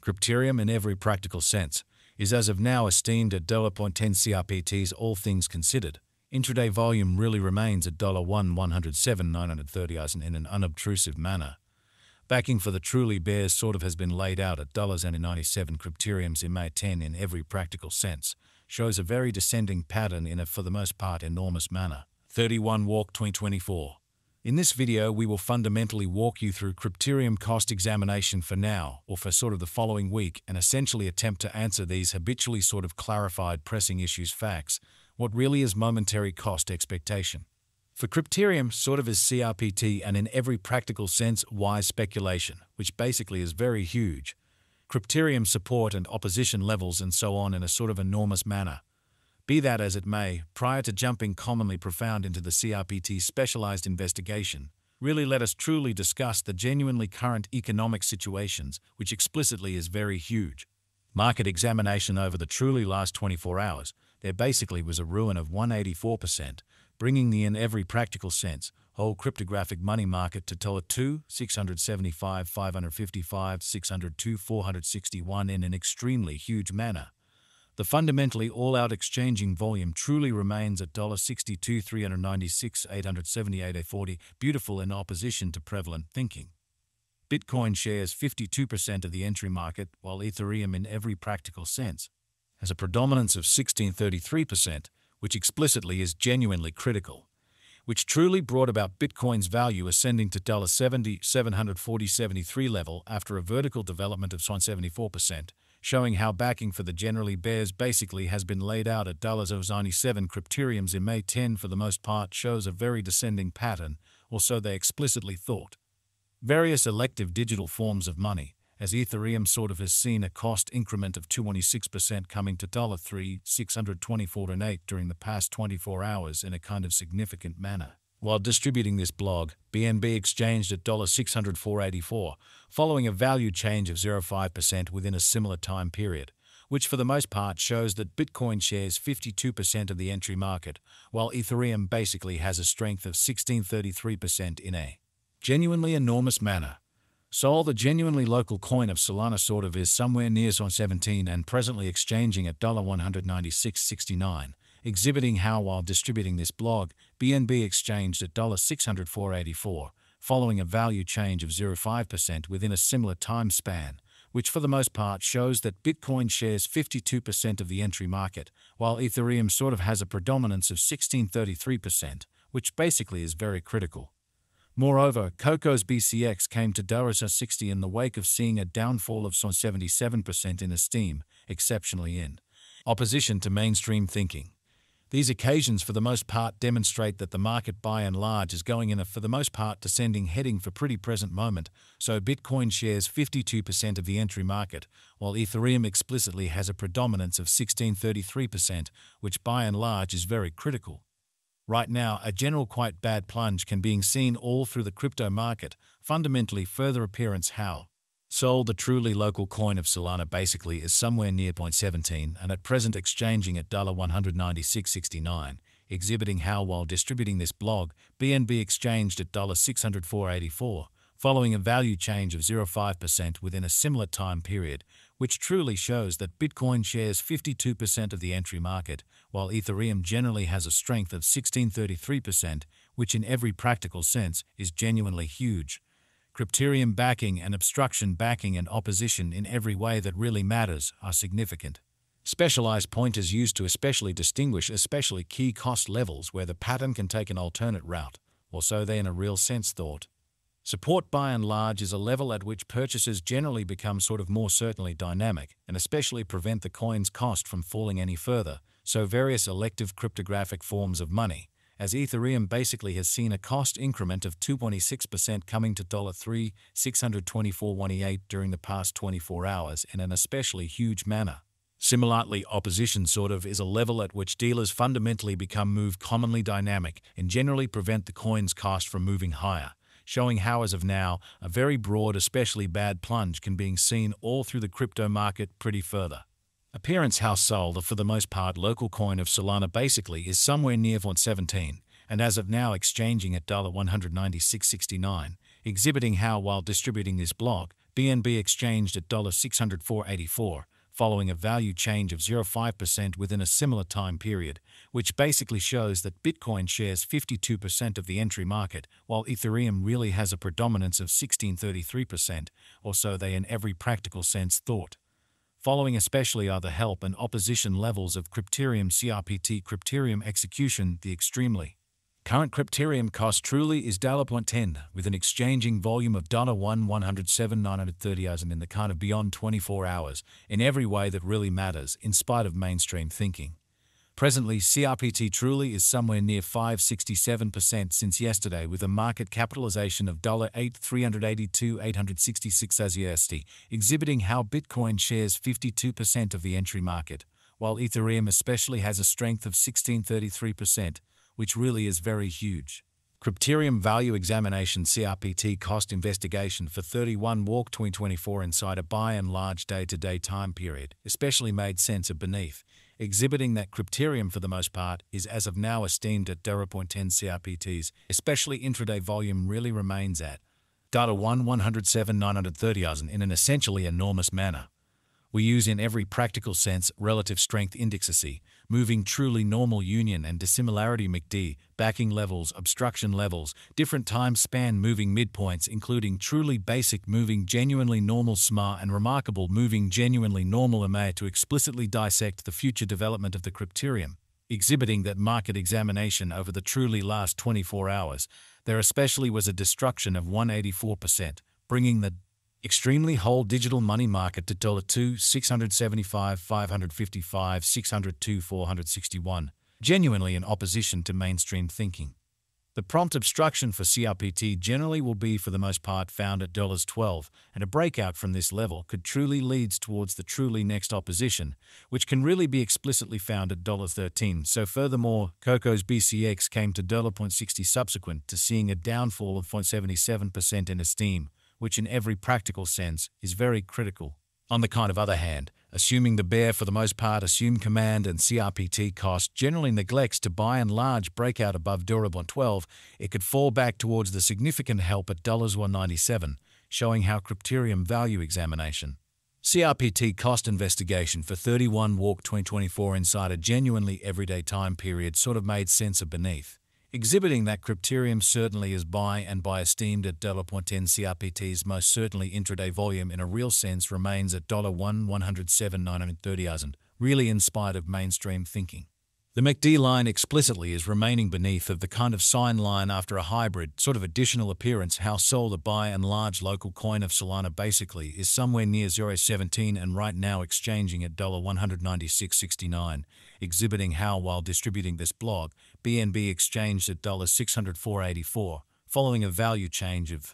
Crypterium, in every practical sense, is as of now esteemed at $1.10 CRPTs all things considered. Intraday volume really remains at $1,107,930 in an unobtrusive manner. Backing for the truly bears sort of has been laid out at $1.97. Crypterium's MA10 in every practical sense shows a very descending pattern in a for the most part enormous manner. 31 Walk 2024. In this video we will fundamentally walk you through Crypterium cost examination for now or for sort of the following week and essentially attempt to answer these habitually sort of clarified pressing issues facts, what really is momentary cost expectation. For Crypterium, sort of is CRPT and in every practical sense wise speculation, which basically is very huge. Crypterium support and opposition levels and so on in a sort of enormous manner. Be that as it may, prior to jumping commonly profound into the CRPT specialized investigation, really let us truly discuss the genuinely current economic situations, which explicitly is very huge. Market examination over the truly last 24 hours, there basically was a ruin of 184%, bringing the in every practical sense whole cryptographic money market to TOA 2, 675, 555, 602, 461 in an extremely huge manner. The fundamentally all-out exchanging volume truly remains at $62, 396, 878, 840, beautiful in opposition to prevalent thinking. Bitcoin shares 52% of the entry market, while Ethereum in every practical sense has a predominance of 1633%, which explicitly is genuinely critical, which truly brought about Bitcoin's value ascending to $70,740.73 level after a vertical development of 74%, showing how backing for the generally bears basically has been laid out at $0.97. Crypterium's in May 10 for the most part shows a very descending pattern, or so they explicitly thought. Various elective digital forms of money, as Ethereum sort of has seen a cost increment of 226% coming to $3,624.08 during the past 24 hours in a kind of significant manner. While distributing this blog, BNB exchanged at $604.84, following a value change of 0.5% within a similar time period, which for the most part shows that Bitcoin shares 52% of the entry market, while Ethereum basically has a strength of 1633% in a genuinely enormous manner. Sol, the genuinely local coin of Solana, sort of is somewhere near SOL 17 and presently exchanging at $196.69, exhibiting how while distributing this blog, BNB exchanged at $604.84, following a value change of 0.5% within a similar time span, which for the most part shows that Bitcoin shares 52% of the entry market, while Ethereum sort of has a predominance of 1633%, which basically is very critical. Moreover, Coco's BCX came to $60 in the wake of seeing a downfall of 77% in esteem, exceptionally in opposition to mainstream thinking. These occasions for the most part demonstrate that the market by and large is going in a for the most part descending heading for pretty present moment, so Bitcoin shares 52% of the entry market, while Ethereum explicitly has a predominance of 1633%, which by and large is very critical. Right now, a general quite bad plunge can be seen all through the crypto market, fundamentally further appearance how Sol, the truly local coin of Solana, basically is somewhere near 0.17 and at present exchanging at $196.69, exhibiting how while distributing this blog, BNB exchanged at $604.84, following a value change of 0.5% within a similar time period, which truly shows that Bitcoin shares 52% of the entry market, while Ethereum generally has a strength of 1633%, which in every practical sense is genuinely huge. Crypterium backing and obstruction backing and opposition in every way that really matters are significant. Specialized pointers used to especially distinguish especially key cost levels where the pattern can take an alternate route, or so they in a real sense thought. Support by and large is a level at which purchases generally become sort of more certainly dynamic and especially prevent the coin's cost from falling any further, so various elective cryptographic forms of money, as Ethereum basically has seen a cost increment of 2.6% coming to $3,624.18 during the past 24 hours in an especially huge manner. Similarly, opposition sort of is a level at which dealers fundamentally move commonly dynamic and generally prevent the coin's cost from moving higher, showing how as of now, a very broad especially bad plunge can be seen all through the crypto market pretty further. Appearance how Sol, the for the most part local coin of Solana, basically is somewhere near 0.17 and as of now exchanging at $196.69, exhibiting how while distributing this blog, BNB exchanged at $604.84 following a value change of 0.5% within a similar time period, which basically shows that Bitcoin shares 52% of the entry market, while Ethereum really has a predominance of 16.33%, or so they in every practical sense thought. Following especially are the help and opposition levels of Crypterium CRPT Crypterium execution. The extremely current Crypterium cost truly is $1.10, with an exchanging volume of $1,107,930 in the kind of beyond 24 hours, in every way that really matters, in spite of mainstream thinking. Presently, CRPT truly is somewhere near 567% since yesterday, with a market capitalization of $8,382,866 as USD, exhibiting how Bitcoin shares 52% of the entry market, while Ethereum especially has a strength of 16.33%, which really is very huge. Crypterium Value Examination CRPT Cost Investigation for 31 Walk 2024 inside a by and large day-to-day time period, especially made sense of beneath, exhibiting that Crypterium for the most part is as of now esteemed at $0.10 CRPTs, especially intraday volume really remains at $1,107,930 in an essentially enormous manner. We use in every practical sense relative strength indices, moving truly normal union and dissimilarity MACD, backing levels, obstruction levels, different time span moving midpoints including truly basic moving genuinely normal SMA and remarkable moving genuinely normal EMA to explicitly dissect the future development of the Crypterium, exhibiting that market examination over the truly last 24 hours, there especially was a destruction of 184%, bringing the extremely whole digital money market to $2,675,555,602,461, genuinely in opposition to mainstream thinking. The prompt obstruction for CRPT generally will be for the most part found at $12, and a breakout from this level could truly leads towards the truly next opposition, which can really be explicitly found at $13. So furthermore, Coco's BCX came to $0.60 subsequent to seeing a downfall of 0.77% in esteem, which in every practical sense is very critical. On the kind of other hand, assuming the bear for the most part assume command and CRPT cost generally neglects to by and large breakout above $12, it could fall back towards the significant help at $1.97, showing how Crypterium Value Examination CRPT cost investigation for 31 Walk 2024 inside a genuinely everyday time period sort of made sense of beneath, exhibiting that Crypterium certainly is buy and by esteemed at $1.10 CRPTs, most certainly intraday volume in a real sense remains at $1,107,930, really in spite of mainstream thinking. The MACD line explicitly is remaining beneath of the kind of sign line after a hybrid sort of additional appearance how SOL the by and large local coin of Solana basically is somewhere near 0.17 and right now exchanging at $196.69, exhibiting how while distributing this blog, BNB exchanged at $604.84 following a value change of